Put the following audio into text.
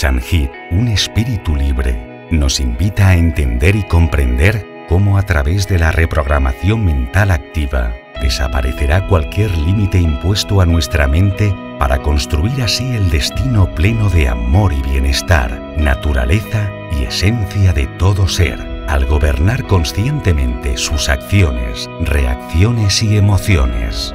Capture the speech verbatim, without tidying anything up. Shanghid, un espíritu libre, nos invita a entender y comprender cómo a través de la reprogramación mental activa desaparecerá cualquier límite impuesto a nuestra mente para construir así el destino pleno de amor y bienestar, naturaleza y esencia de todo ser, al gobernar conscientemente sus acciones, reacciones y emociones.